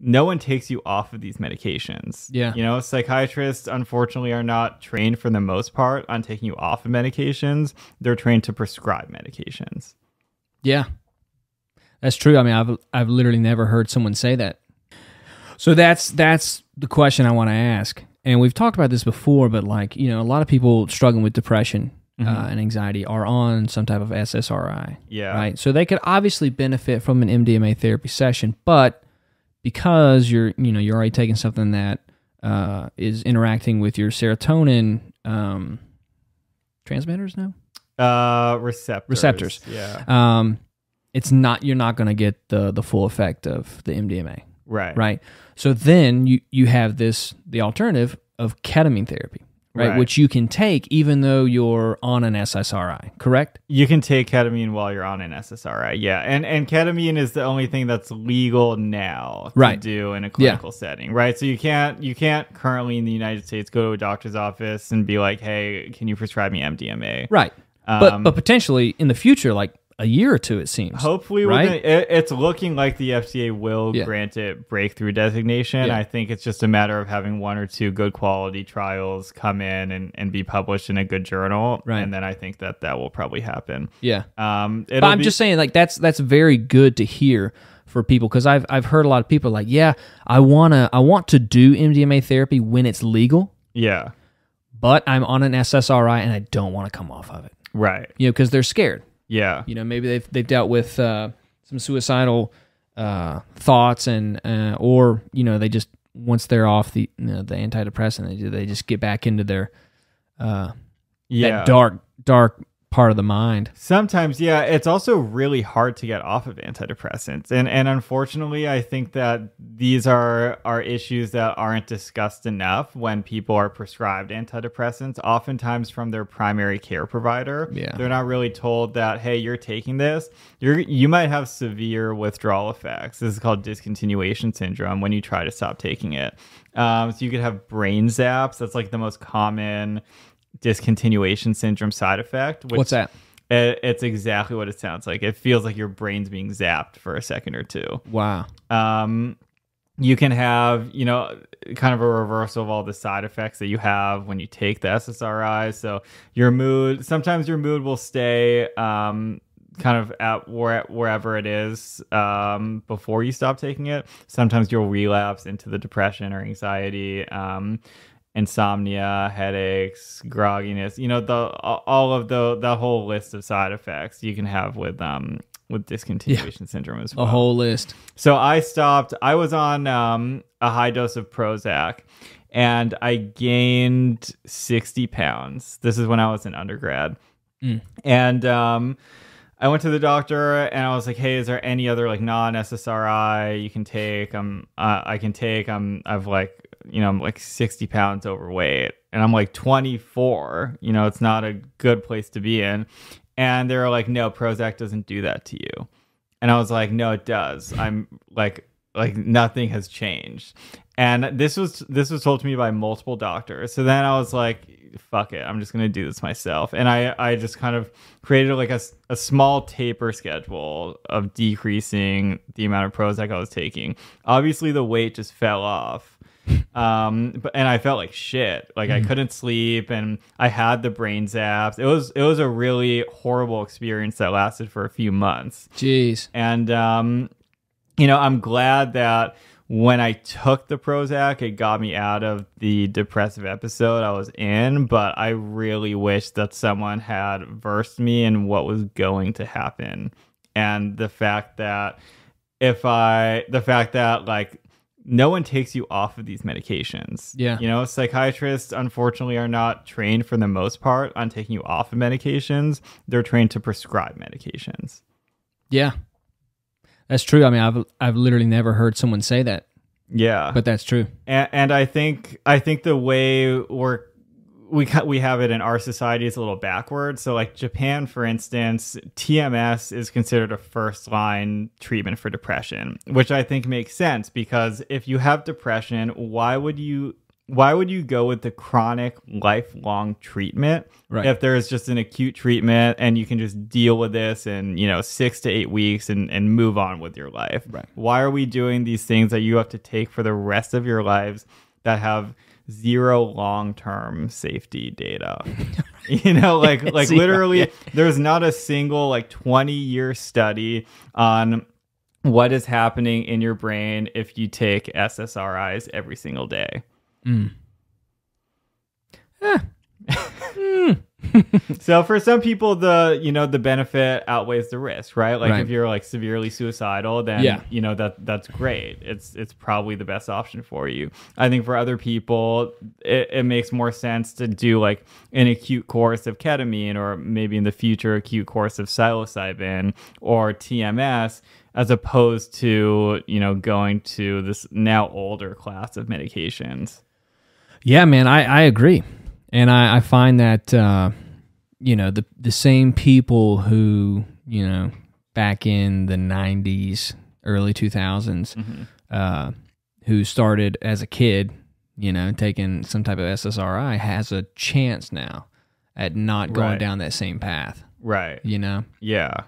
no one takes you off of these medications. Yeah. You know, psychiatrists, unfortunately, are not trained for the most part on taking you off of medications. They're trained to prescribe medications. Yeah, that's true. I mean, I've literally never heard someone say that. So that's the question I want to ask. And we've talked about this before, but like, you know, a lot of people struggling with depression and anxiety are on some type of SSRI. Yeah. Right. So they could obviously benefit from an MDMA therapy session, but because you're already taking something that is interacting with your serotonin transmitters now? Receptors. Yeah. You're not going to get the full effect of the MDMA. Right. Right. So then you have the alternative of ketamine therapy. Right, which you can take even though you're on an SSRI, correct? You can take ketamine while you're on an SSRI, yeah. And ketamine is the only thing that's legal now to do in a clinical setting, right? So you can't currently in the United States go to a doctor's office and be like, hey, can you prescribe me MDMA? Right, but potentially in the future, like a year or two, it seems. Hopefully, right? It's looking like the FDA will grant it breakthrough designation. Yeah. I think it's just a matter of having one or two good quality trials come in and be published in a good journal. Right. And then I think that will probably happen. Yeah. But I'm just saying, like, that's very good to hear for people, because I've heard a lot of people like, yeah, I want to do MDMA therapy when it's legal. Yeah. But I'm on an SSRI and I don't want to come off of it. Right. You know, because they're scared. Yeah, you know, maybe they've dealt with some suicidal thoughts, and or you know, they just once they're off the antidepressant, they just get back into their that dark part of the mind. Sometimes, yeah, it's also really hard to get off of antidepressants, and unfortunately, I think that these are issues that aren't discussed enough when people are prescribed antidepressants, oftentimes from their primary care provider. Yeah, they're not really told that, hey, you're taking this, you might have severe withdrawal effects. This is called discontinuation syndrome when you try to stop taking it. So you could have brain zaps. That's like the most common discontinuation syndrome side effect. What's that? It's exactly what it sounds like. It feels like your brain's being zapped for a second or two. Wow. You can have, you know, kind of a reversal of all the side effects that you have when you take the SSRI. So sometimes your mood will stay kind of at wherever it is before you stop taking it. Sometimes you'll relapse into the depression or anxiety, insomnia, headaches, grogginess, you know, all of the whole list of side effects you can have with discontinuation syndrome as well. A whole list. So I was on a high dose of Prozac and I gained 60 pounds. This is when I was an undergrad. Mm. And I went to the doctor and I was like, "Hey, is there any other like non-SSRI you can take? I've like, you know, I'm like 60 pounds overweight and I'm like 24, you know, it's not a good place to be in." And they were like, "No, Prozac doesn't do that to you." And I was like, "No, it does. I'm like nothing has changed." And this was told to me by multiple doctors. So then I was like, fuck it, I'm just going to do this myself. And I just kind of created like a small taper schedule of decreasing the amount of Prozac I was taking. Obviously the weight just fell off. And I felt like shit. Like I couldn't sleep and I had the brain zaps. It was a really horrible experience that lasted for a few months. Jeez. And you know, I'm glad that when I took the Prozac, it got me out of the depressive episode I was in, but I really wish that someone had versed me in what was going to happen. And the fact that like no one takes you off of these medications. Yeah. You know, psychiatrists, unfortunately, are not trained for the most part on taking you off of medications. They're trained to prescribe medications. Yeah. That's true. I mean, I've literally never heard someone say that. Yeah. But that's true. And I think the way we have it in our society is a little backwards. So like Japan, for instance, TMS is considered a first-line treatment for depression, which I think makes sense, because if you have depression, why would you why would you go with the chronic lifelong treatment if there is just an acute treatment and you can just deal with this in, you know, 6 to 8 weeks and move on with your life? Right. Why are we doing these things that you have to take for the rest of your lives that have zero long-term safety data? You know, like literally there's not a single like 20-year study on what is happening in your brain if you take SSRIs every single day. So for some people, the, you know, the benefit outweighs the risk, right? Like if you're like severely suicidal, then you know, that's great. It's probably the best option for you. I think for other people, it makes more sense to do like an acute course of ketamine, or maybe in the future, acute course of psilocybin or TMS, as opposed to, you know, going to this now older class of medications. Yeah, man, I agree. And I find that, you know, the same people who, you know, back in the 90s, early 2000s, who started as a kid, you know, taking some type of SSRI, has a chance now at not going down that same path. Right. You know? Yeah.